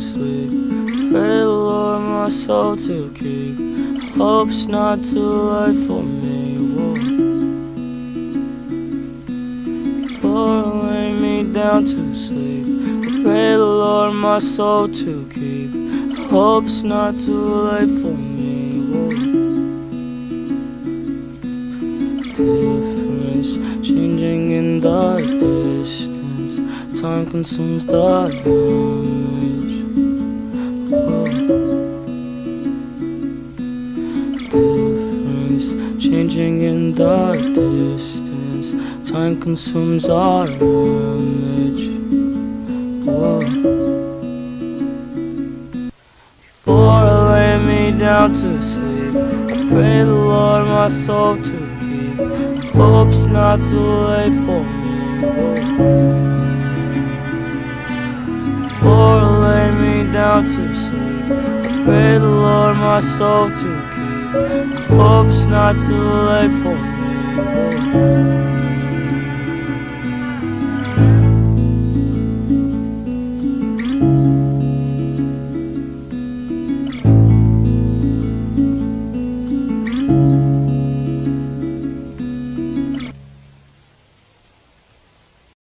sleep. Pray the Lord my soul to keep. Hope's not too late for me. Whoa. For lay me down to sleep. Pray the Lord my soul to keep. Hope's not too late for me. Whoa. Difference changing in the distance. Time consumes the image. Whoa. Difference changing in the distance. Time consumes our image. Whoa. Before I lay me down to sleep, I pray the Lord my soul to keep. Hope's not too late for me. Whoa. Before I lay me down to sleep, I pray the Lord my soul to keep. Hope's not too late for me.